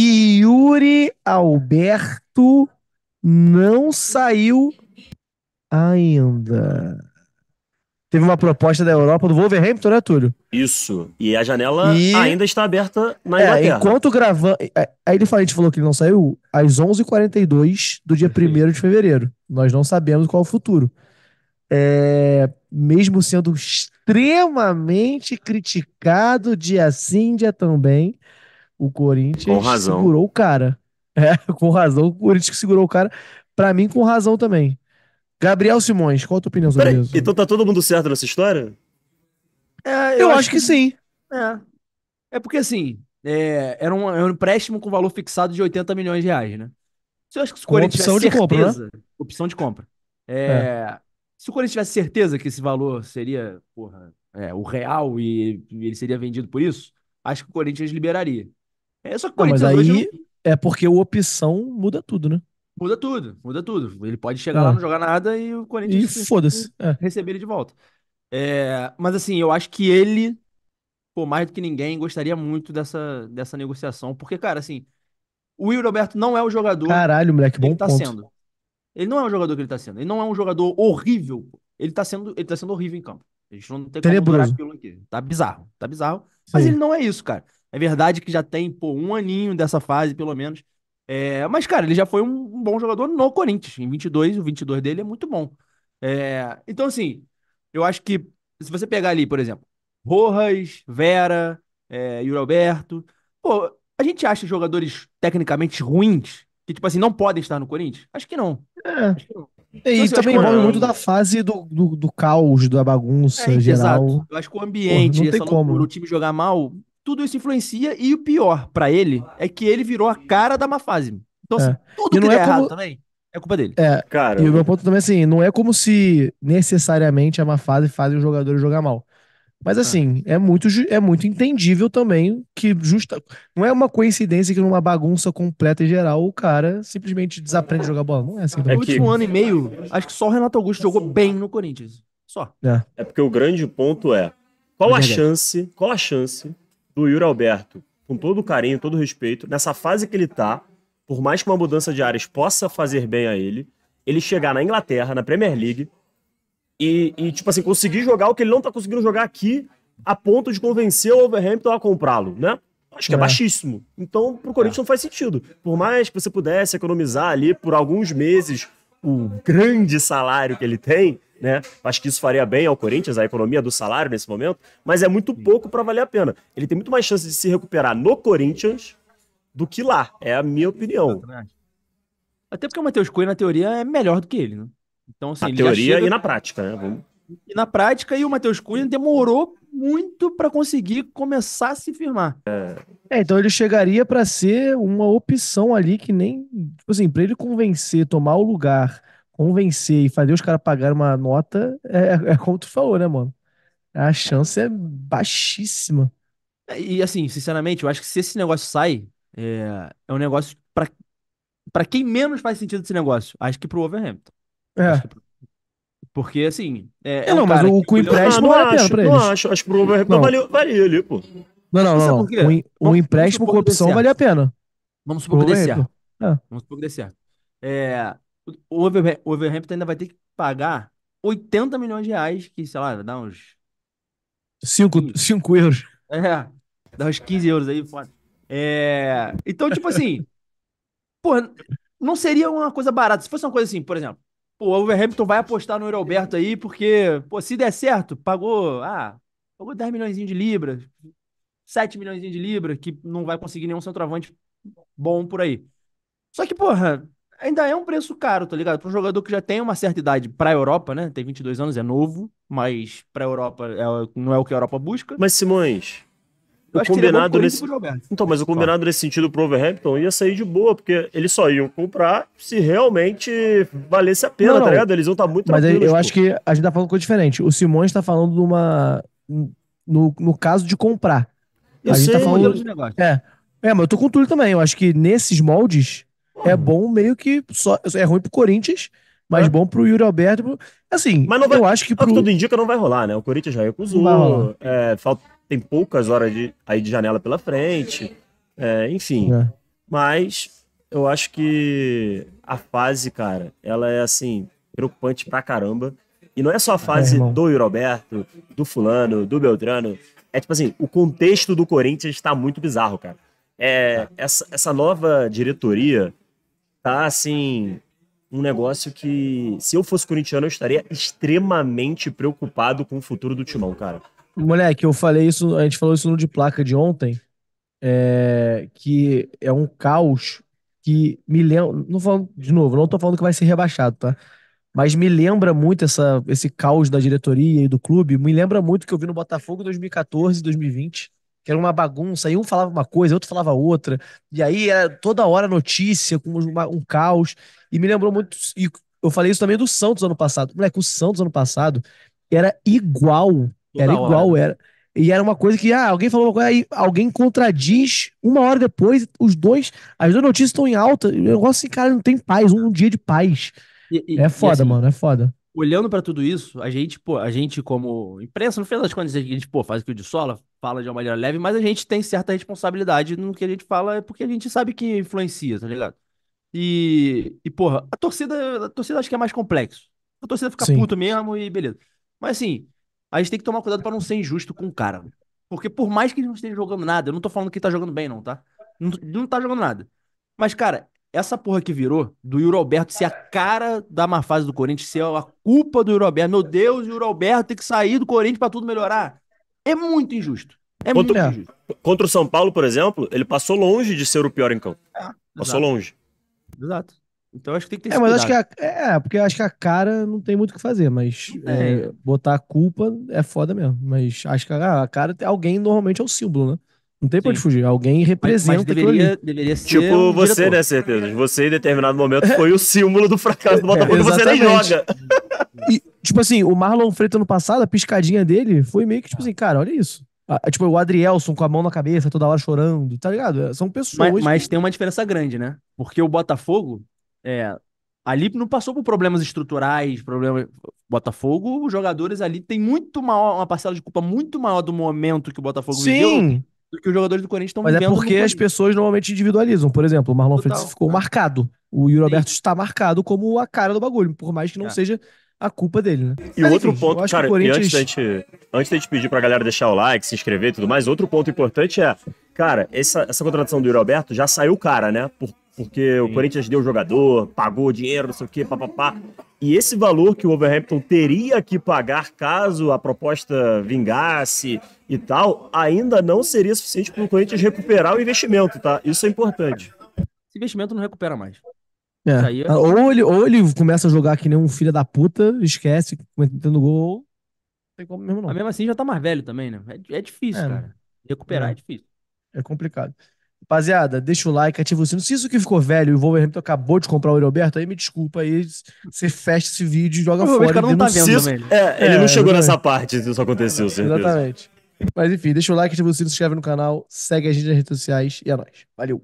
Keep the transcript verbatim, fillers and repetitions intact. E Yuri Alberto não saiu ainda. Teve uma proposta da Europa, do Wolverhampton, né, Túlio? Isso. E a janela e... ainda está aberta na Inglaterra. É, enquanto gravando... Aí ele falou, a gente falou que ele não saiu às onze e quarenta e dois do dia primeiro de fevereiro. Nós não sabemos qual é o futuro. É... Mesmo sendo extremamente criticado dia sim, dia também, o Corinthians segurou o cara. É, com razão. O Corinthians segurou o cara. Pra mim, com razão também. Gabriel Simões, qual a tua opinião sobre Peraí, isso? Então tá todo mundo certo nessa história? É, eu, eu acho, acho que, que sim. É, é porque assim, é, era, um, era um empréstimo com valor fixado de oitenta milhões de reais, né? Se eu acho que se o Corinthians tivesse certeza... Opção de compra, né? Opção de compra. É, é. Se o Corinthians tivesse certeza que esse valor seria porra, é, o real e, e ele seria vendido por isso, acho que o Corinthians liberaria. É, só que o Corinthians não, mas aí hoje não... é porque o opção muda tudo, né? Muda tudo, muda tudo. Ele pode chegar ah. lá, não jogar nada e o Corinthians e foda-se. É. receber ele de volta. É, mas assim, eu acho que ele, pô, mais do que ninguém, gostaria muito dessa, dessa negociação. Porque, cara, assim, o Yuri Alberto não é o jogador Caralho, moleque, que bom ele tá ponto. sendo. Ele não é o jogador que ele tá sendo. Ele não é um jogador horrível. Ele tá sendo, ele tá sendo horrível em campo. A gente não tem como durar aquilo aqui. Tá bizarro, tá bizarro. Sim. Mas ele não é isso, cara. É verdade que já tem, pô, um aninho dessa fase, pelo menos. É, mas, cara, ele já foi um, um bom jogador no Corinthians. Em vinte e dois, o vinte e dois dele é muito bom. É, então, assim, eu acho que se você pegar ali, por exemplo, Rojas, Vera, é, Yuri Alberto, pô, a gente acha jogadores tecnicamente ruins que, tipo assim, não podem estar no Corinthians? Acho que não. É. Acho que não. Então, e assim, também envolve muito da fase do, do, do caos, da bagunça é, geral. Exato. Eu acho que o ambiente, Porra, essa loucura, o time jogar mal... Tudo isso influencia e o pior pra ele é que ele virou a cara da má fase. Então, assim, é. tudo e que der é como... errado também é culpa dele. É, cara. E o meu ponto também é assim: não é como se necessariamente a má fase faz o jogador jogar mal. Mas, assim, é, é, muito, é muito entendível também que justa... não é uma coincidência que numa bagunça completa e geral o cara simplesmente desaprende a jogar bola. Não é assim também. É que... No último ano e meio, acho que só o Renato Augusto jogou bem no Corinthians. Só. É, é porque o grande ponto é qual a chance, qual a chance. do Yuri Alberto, com todo o carinho, todo o respeito, nessa fase que ele tá, por mais que uma mudança de áreas possa fazer bem a ele, ele chegar na Inglaterra, na Premier League, e, e tipo assim, conseguir jogar o que ele não tá conseguindo jogar aqui, a ponto de convencer o Wolverhampton a comprá-lo, né? Acho que é, é baixíssimo. Então, pro Corinthians é. não faz sentido. Por mais que você pudesse economizar ali por alguns meses o grande salário que ele tem, né? Acho que isso faria bem ao Corinthians, a economia do salário nesse momento, mas é muito pouco para valer a pena. Ele tem muito mais chance de se recuperar no Corinthians do que lá, é a minha opinião. Até porque o Matheus Coelho, na teoria, é melhor do que ele, né? Então, assim, na ele teoria chega... e na prática, né? Vamos... E na prática, e o Matheus Cunha demorou muito para conseguir começar a se firmar. É, é então ele chegaria para ser uma opção ali que nem... Tipo assim, para ele convencer, tomar o lugar, convencer e fazer os caras pagarem uma nota, é, é como tu falou, né, mano? A chance é baixíssima. E assim, sinceramente, eu acho que se esse negócio sai, é, é um negócio para para quem menos faz sentido esse negócio. Acho que pro Wolverhampton. É. Acho que pro... Porque, assim... É, é não, um mas o, o empréstimo não, não vale a pena pra eles. Não acho, acho que o Wolverhampton valia, valia ali, pô. Não, não, não. não. O, o empréstimo com opção valia a pena. Vamos supor que dê certo. É. Vamos supor que dê certo. É, o Wolverhampton ainda vai ter que pagar oitenta milhões de reais, que, sei lá, dá uns... cinco euros. É, dá uns quinze euros aí, foda. É, então, tipo assim... pô, não seria uma coisa barata. Se fosse uma coisa assim, por exemplo... Pô, o Wolverhampton vai apostar no Yuri Alberto aí, porque, pô, se der certo, pagou, ah, pagou dez milhões de libras, sete milhões de libras, que não vai conseguir nenhum centroavante bom por aí. Só que, porra, ainda é um preço caro, tá ligado? Para um jogador que já tem uma certa idade pra Europa, né? Tem vinte e dois anos, é novo, mas pra Europa é, não é o que a Europa busca. Mas, Simões, eu o acho combinado que nesse... Então, mas o combinado nesse sentido pro Wolverhampton ia sair de boa, porque eles só iam comprar se realmente valesse a pena, não, não. tá ligado? Eles iam estar tá muito... Mas eu pô. acho que a gente tá falando coisa diferente. O Simões tá falando de uma... No, no caso de comprar. Eu a gente sei, tá falando... de negócio. É. é, mas eu tô com o Túlio também. Eu acho que nesses moldes ah. é bom meio que... só É ruim pro Corinthians, mas é. bom pro Yuri Alberto. Assim, mas não vai... eu acho que... Pro... O que tudo indica não vai rolar, né? O Corinthians já recusou. É, falta... Tem poucas horas de, aí de janela pela frente. É, enfim. É. Mas eu acho que a fase, cara, ela é assim, preocupante pra caramba. E não é só a fase é, do Yuri Alberto, do fulano, do Beltrano. É tipo assim, o contexto do Corinthians está muito bizarro, cara. É, essa, essa nova diretoria tá, assim, um negócio que, se eu fosse corintiano, eu estaria extremamente preocupado com o futuro do Timão, cara. Moleque, eu falei isso, a gente falou isso no De Placa de ontem, é, que é um caos que me lembra... Não falando, de novo, não tô falando que vai ser rebaixado, tá? Mas me lembra muito essa, esse caos da diretoria e do clube. Me lembra muito o que eu vi no Botafogo em dois mil e quatorze, dois mil e vinte. Que era uma bagunça. E um falava uma coisa, outro falava outra. E aí era toda hora notícia, com uma, um caos. E me lembrou muito... E eu falei isso também do Santos ano passado. Moleque, o Santos ano passado era igual. Era igual, era. E era uma coisa que... Ah, alguém falou uma coisa, aí alguém contradiz. Uma hora depois, os dois... As duas notícias estão em alta. E o negócio assim, cara, não tem paz. Um dia de paz. E, e, é foda, assim, mano, é foda. Olhando pra tudo isso, a gente, pô, a gente como imprensa, no final das contas, a gente, pô, faz o que o de sola, fala de uma maneira leve, mas a gente tem certa responsabilidade no que a gente fala, é porque a gente sabe que influencia, tá ligado? E, e porra, a torcida, a torcida acho que é mais complexo. A torcida fica puta mesmo e beleza. Mas assim, a gente tem que tomar cuidado pra não ser injusto com o cara. Porque por mais que ele não esteja jogando nada, eu não tô falando que ele tá jogando bem, não, tá? Não, não tá jogando nada. Mas, cara... Essa porra que virou, do Yuri Alberto ser a cara da má fase do Corinthians, ser a culpa do Yuri Alberto. Meu Deus, o Yuri Alberto tem que sair do Corinthians pra tudo melhorar. É muito injusto. É muito contra, injusto. Contra o São Paulo, por exemplo, ele passou longe de ser o pior em campo. É, passou exato. longe. Exato. Então acho que tem que ter esse é, mas acho que a, É, porque acho que a cara não tem muito o que fazer, mas é. É, botar a culpa é foda mesmo. Mas acho que a, a cara, alguém normalmente é o símbolo, né? Não tem pra onde fugir. Alguém representa. Mas deveria, deveria ser tipo um você, diretor. Né, certeza? Você, em determinado momento, foi o símbolo do fracasso do Botafogo. É, você nem joga. E, tipo assim, o Marlon Freitas no passado, a piscadinha dele foi meio que, tipo assim, cara, olha isso. Ah, tipo, o Adrielson com a mão na cabeça, toda hora chorando, tá ligado? São pessoas... Mas, mas tem uma diferença grande, né? Porque o Botafogo, é, ali não passou por problemas estruturais, problemas... Botafogo, os jogadores ali tem muito maior, uma parcela de culpa muito maior do momento que o Botafogo viveu. Sim! Do que os jogadores do Corinthians estão vivendo. Mas é porque as pessoas normalmente individualizam. Por exemplo, o Marlon Total, Freitas ficou é. marcado. O Yuri Alberto está marcado como a cara do bagulho, por mais que não é. seja a culpa dele, né? E mas, outro enfim, ponto, cara, Corinthians... e antes da gente, antes da gente pedir pra galera deixar o like, se inscrever e tudo mais, outro ponto importante é, cara, essa, essa contratação do Yuri Alberto já saiu cara, né? Por, porque Sim. o Corinthians deu jogador, pagou dinheiro, não sei o quê, papapá. E esse valor que o Wolverhampton teria que pagar caso a proposta vingasse e tal, ainda não seria suficiente para o Corinthians recuperar o investimento, tá? Isso é importante. Esse investimento não recupera mais. É. É... Ou, ele, ou ele começa a jogar que nem um filho da puta, esquece, tentando gol, não tem como mesmo não. Mas mesmo assim já tá mais velho também, né? É, é difícil, é, cara. Né? Recuperar é. é difícil. É complicado. Rapaziada, deixa o like, ativa o sino. Se isso que ficou velho e o Wolverhampton acabou de comprar o Yuri Alberto, aí me desculpa, aí você fecha esse vídeo e joga fora. O cara não tá vendo isso... também. É, ele é, não chegou exatamente. nessa parte, se isso aconteceu, é, certeza. Exatamente. Mas enfim, deixa o like, ativa o sino, se inscreve no canal, segue a gente nas redes sociais e é nóis. Valeu!